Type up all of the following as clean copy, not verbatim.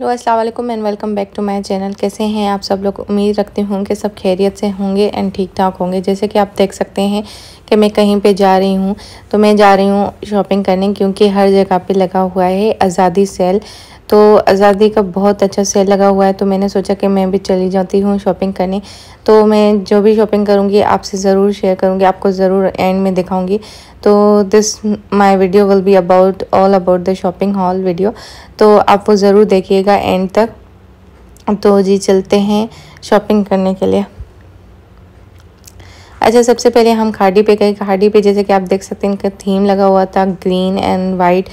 Hello अस्सलाम वालेकुम and welcome back to my channel. कैसे हैं आप सब लोग? उम्मीद रखती हूँ कि सब खैरियत से होंगे एंड ठीक ठाक होंगे। जैसे कि आप देख सकते हैं कि मैं कहीं पे जा रही हूँ, तो मैं जा रही हूँ शॉपिंग करने, क्योंकि हर जगह पे लगा हुआ है आज़ादी सेल। तो आज़ादी का बहुत अच्छा सेल लगा हुआ है, तो मैंने सोचा कि मैं भी चली जाती हूँ शॉपिंग करने। तो मैं जो भी शॉपिंग करूँगी आपसे ज़रूर शेयर करूँगी, आपको ज़रूर एंड में दिखाऊँगी। तो this my video will be about all about the shopping hall video, तो आप वो ज़रूर देखिएगा एंड तक। तो जी चलते हैं शॉपिंग करने के लिए। अच्छा, सबसे पहले हम खाड़ी पे गए। खाड़ी पे जैसे कि आप देख सकते हैं इनका थीम लगा हुआ था ग्रीन एंड वाइट,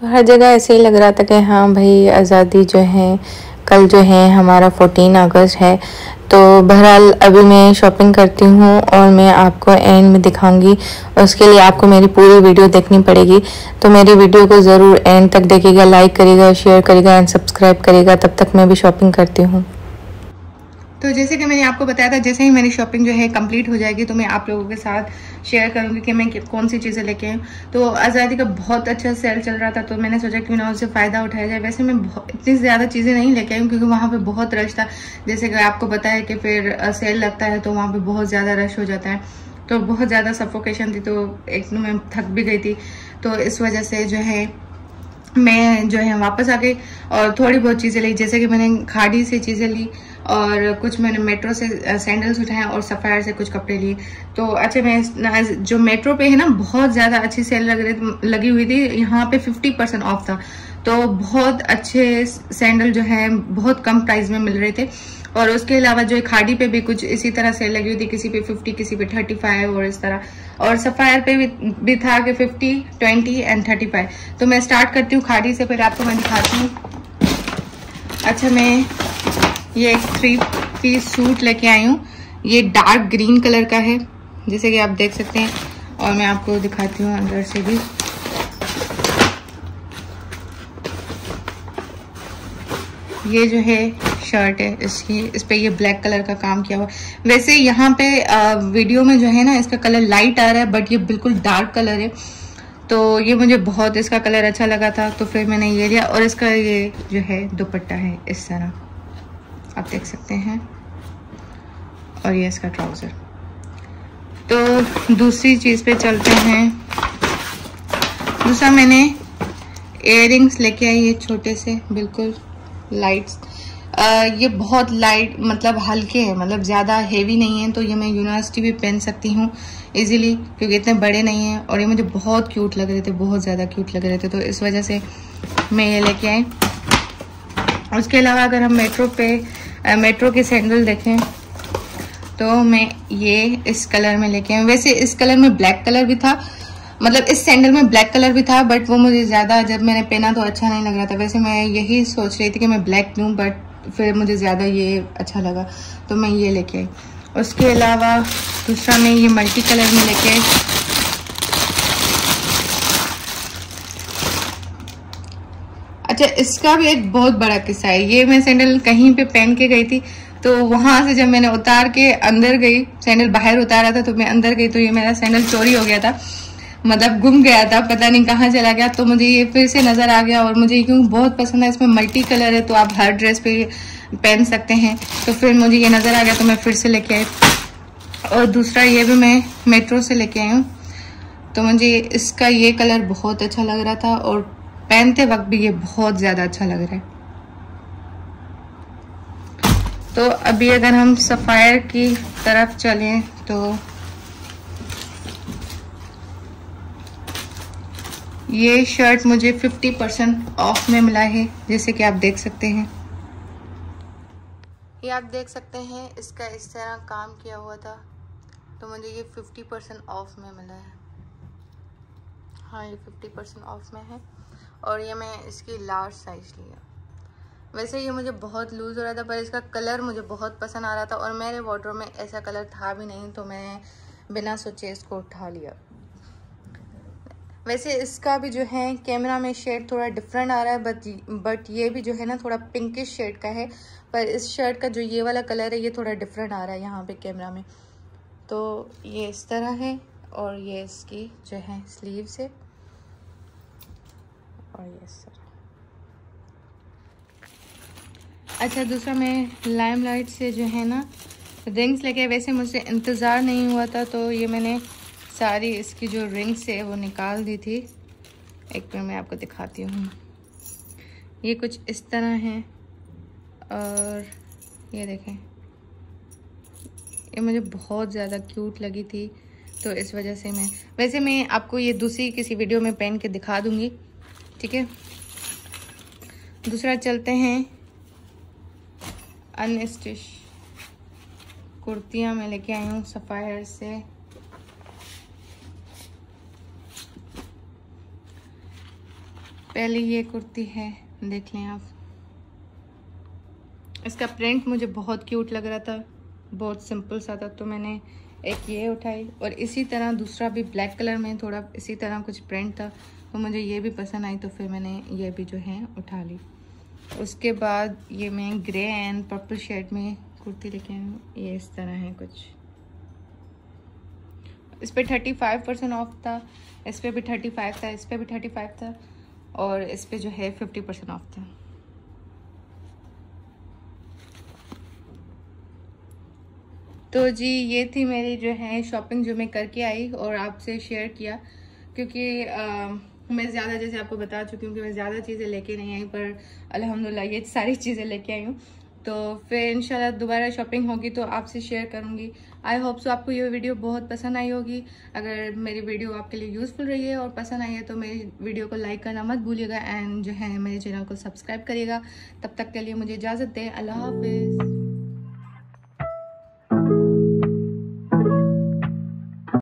तो हर जगह ऐसे ही लग रहा था कि हाँ भाई आज़ादी जो है, कल जो है हमारा 14 अगस्त है। तो बहरहाल अभी मैं शॉपिंग करती हूँ और मैं आपको एंड में दिखाऊंगी, उसके लिए आपको मेरी पूरी वीडियो देखनी पड़ेगी। तो मेरी वीडियो को ज़रूर एंड तक देखिएगा, लाइक करिएगा, शेयर करिएगा एंड सब्सक्राइब करिएगा। तब तक मैं भी शॉपिंग करती हूँ। तो जैसे कि मैंने आपको बताया था, जैसे ही मेरी शॉपिंग जो है कंप्लीट हो जाएगी तो मैं आप लोगों के साथ शेयर करूंगी कि मैं कौन सी चीज़ें लेके आई हूँ। तो आज़ादी का बहुत अच्छा सेल चल रहा था, तो मैंने सोचा क्यों ना उससे फ़ायदा उठाया जाए। वैसे मैं इतनी ज़्यादा चीज़ें नहीं लेके आई हूँ क्योंकि वहाँ पे बहुत रश था। जैसे कि आपको पता है कि फिर सेल लगता है तो वहाँ पर बहुत ज़्यादा रश हो जाता है, तो बहुत ज़्यादा सफोकेशन थी, तो एक मैं थक भी गई थी। तो इस वजह से जो है मैं जो है वापस आ गई और थोड़ी बहुत चीज़ें ली। जैसे कि मैंने खाड़ी से चीज़ें ली और कुछ मैंने मेट्रो से सैंडल्स उठाए और सफ़ायर से कुछ कपड़े लिए। तो अच्छा, मैं जो मेट्रो पे है ना, बहुत ज़्यादा अच्छी सेल लगी हुई थी। यहाँ पे 50% ऑफ था, तो बहुत अच्छे सैंडल जो है बहुत कम प्राइस में मिल रहे थे। और उसके अलावा जो खाड़ी पे भी कुछ इसी तरह सेल लगी हुई थी, किसी पे 50, किसी पे 35 और इस तरह। और सफ़ायर पे भी था कि 50, 20 एंड 35। तो मैं स्टार्ट करती हूँ खाड़ी से, फिर आपको मैं दिखाती हूँ। अच्छा, मैं ये एक 3-पीस सूट लेके आई हूँ, ये डार्क ग्रीन कलर का है जैसे कि आप देख सकते हैं, और मैं आपको दिखाती हूँ अंदर से भी। ये जो है शर्ट है इसकी, इस पे ये ब्लैक कलर का काम किया हुआ। वैसे यहाँ पे वीडियो में जो है ना इसका कलर लाइट आ रहा है, बट ये बिल्कुल डार्क कलर है, तो ये मुझे बहुत इसका कलर अच्छा लगा था, तो फिर मैंने ये लिया। और इसका ये जो है दुपट्टा है इस तरह आप देख सकते हैं, और ये इसका ट्राउज़र। तो दूसरी चीज़ पे चलते हैं। दूसरा मैंने इयररिंग्स लेके आई, ये छोटे से बिल्कुल लाइट्स, ये बहुत लाइट मतलब हल्के हैं, मतलब ज़्यादा हेवी नहीं है, तो ये मैं यूनिवर्सिटी भी पहन सकती हूँ इजीली क्योंकि इतने बड़े नहीं हैं। और ये मुझे बहुत क्यूट लग रहे थे, बहुत ज़्यादा क्यूट लग रहे थे, तो इस वजह से मैं ये लेके आई। उसके अलावा अगर हम मेट्रो के सैंडल देखें तो मैं ये इस कलर में लेके आई। वैसे इस कलर में ब्लैक कलर भी था, मतलब इस सैंडल में ब्लैक कलर भी था, बट वो मुझे ज़्यादा जब मैंने पहना तो अच्छा नहीं लग रहा था। वैसे मैं यही सोच रही थी कि मैं ब्लैक लूँ, बट फिर मुझे ज़्यादा ये अच्छा लगा, तो मैं ये लेके आई। उसके अलावा दूसरा मैं ये मल्टी कलर में लेके आई, अच्छा इसका भी एक बहुत बड़ा किस्सा है। ये मैं सैंडल कहीं पे पहन के गई थी, तो वहाँ से जब मैंने उतार के अंदर गई, सैंडल बाहर उतारा था तो मैं अंदर गई, तो ये मेरा सैंडल चोरी हो गया था, मतलब गुम गया था, पता नहीं कहाँ चला गया। तो मुझे ये फिर से नज़र आ गया, और मुझे क्यों बहुत पसंद है, इसमें मल्टी कलर है तो आप हर ड्रेस पे पहन सकते हैं, तो फिर मुझे ये नज़र आ गया तो मैं फिर से लेके आई। और दूसरा ये भी मैं मेट्रो से लेके आई हूँ, तो मुझे इसका ये कलर बहुत अच्छा लग रहा था, और पहनते वक्त भी ये बहुत ज़्यादा अच्छा लग रहा है। तो अभी अगर हम सफ़ायर की तरफ चलें तो ये शर्ट मुझे 50% ऑफ में मिला है जैसे कि आप देख सकते हैं। ये आप देख सकते हैं इसका इस तरह काम किया हुआ था, तो मुझे ये 50% ऑफ में मिला है। हाँ, ये 50% ऑफ में है, और ये मैं इसकी लार्ज साइज़ लिया। वैसे ये मुझे बहुत लूज़ हो रहा था, पर इसका कलर मुझे बहुत पसंद आ रहा था, और मेरे वार्डरोब में ऐसा कलर था भी नहीं, तो मैंने बिना सोचे इसको उठा लिया। वैसे इसका भी जो है कैमरा में शेड थोड़ा डिफरेंट आ रहा है, बट ये भी जो है ना थोड़ा पिंकिश शेड का है, पर इस शर्ट का जो ये वाला कलर है ये थोड़ा डिफरेंट आ रहा है यहाँ पे कैमरा में। तो ये इस तरह है, और ये इसकी जो है स्लीव्स है, और ये सर अच्छा दूसरा मैं लाइमलाइट से जो है ना रिंग्स लेके, वैसे मुझे इंतज़ार नहीं हुआ था तो ये मैंने सारी इसकी जो रिंग्स है वो निकाल दी थी। एक मिनट मैं आपको दिखाती हूँ, ये कुछ इस तरह है और ये देखें, ये मुझे बहुत ज़्यादा क्यूट लगी थी तो इस वजह से मैं, वैसे मैं आपको ये दूसरी किसी वीडियो में पहन के दिखा दूँगी, ठीक है। दूसरा चलते हैं अनस्टिच कुर्तियाँ मैं लेके आई हूँ सफ़ायर से। पहले ये कुर्ती है, देख लें आप, इसका प्रिंट मुझे बहुत क्यूट लग रहा था, बहुत सिंपल सा था तो मैंने एक ये उठाई और इसी तरह दूसरा भी ब्लैक कलर में थोड़ा इसी तरह कुछ प्रिंट था तो मुझे ये भी पसंद आई तो फिर मैंने ये भी जो है उठा ली। उसके बाद ये मैं ग्रे एंड पर्पल शेड में कुर्ती लेके आई हूँ, ये इस तरह है कुछ। इस पर 35% ऑफ था, इस पर भी 35 था, इस पर भी 35 था और इस पर जो है 50% ऑफ था। तो जी ये थी मेरी जो है शॉपिंग जो मैं करके आई और आपसे शेयर किया, क्योंकि मैं ज़्यादा, जैसे आपको बता चुकी हूँ कि मैं ज़्यादा चीज़ें लेके नहीं आई, पर अल्हम्दुलिल्लाह ये सारी चीज़ें लेके आई हूँ। तो फिर इंशाल्लाह दोबारा शॉपिंग होगी तो आपसे शेयर करूँगी। आई होप सो आपको ये वीडियो बहुत पसंद आई होगी। अगर मेरी वीडियो आपके लिए यूज़फुल रही है और पसंद आई है तो मेरी वीडियो को लाइक करना मत भूलिएगा एंड जो है मेरे चैनल को सब्सक्राइब करिएगा। तब तक के लिए मुझे इजाज़त दें, अल्लाह हाफिज़।